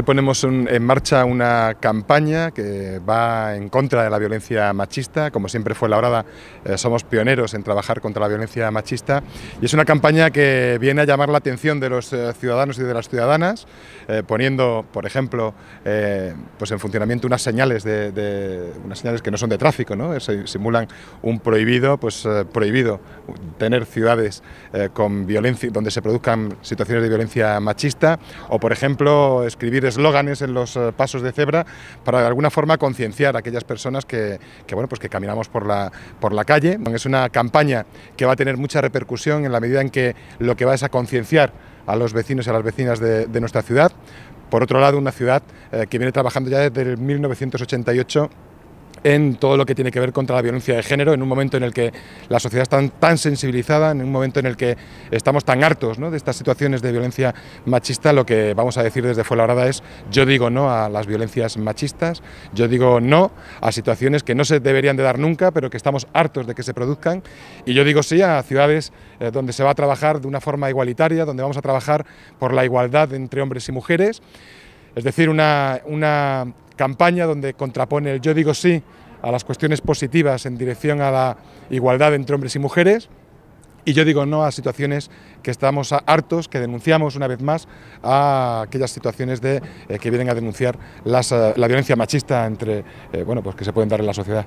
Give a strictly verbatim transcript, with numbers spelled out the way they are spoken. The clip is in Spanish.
Hoy ponemos en marcha una campaña que va en contra de la violencia machista. Como siempre Fuenlabrada, eh, somos pioneros en trabajar contra la violencia machista, y es una campaña que viene a llamar la atención de los eh, ciudadanos y de las ciudadanas, eh, poniendo, por ejemplo, eh, pues en funcionamiento unas señales, de, de, unas señales que no son de tráfico, ¿no? Se simulan un prohibido, pues eh, prohibido tener ciudades eh, con violencia, donde se produzcan situaciones de violencia machista, o por ejemplo escribir eslóganes en los pasos de cebra para de alguna forma concienciar a aquellas personas que, que, bueno, pues que caminamos por la, por la calle. Es una campaña que va a tener mucha repercusión en la medida en que lo que va es a concienciar a los vecinos y a las vecinas de, de nuestra ciudad. Por otro lado, una ciudad eh, que viene trabajando ya desde mil novecientos ochenta y ocho en todo lo que tiene que ver contra la violencia de género, en un momento en el que la sociedad está tan sensibilizada, en un momento en el que estamos tan hartos, ¿no?, de estas situaciones de violencia machista. Lo que vamos a decir desde Fuenlabrada es: yo digo no a las violencias machistas, yo digo no a situaciones que no se deberían de dar nunca, pero que estamos hartos de que se produzcan, y yo digo sí a ciudades eh, donde se va a trabajar de una forma igualitaria, donde vamos a trabajar por la igualdad entre hombres y mujeres. Es decir, una, una campaña donde contrapone el yo digo sí a las cuestiones positivas en dirección a la igualdad entre hombres y mujeres, y yo digo no a situaciones que estamos hartos, que denunciamos una vez más, a aquellas situaciones de, eh, que vienen a denunciar las, la violencia machista entre, eh, bueno, pues que se pueden dar en la sociedad.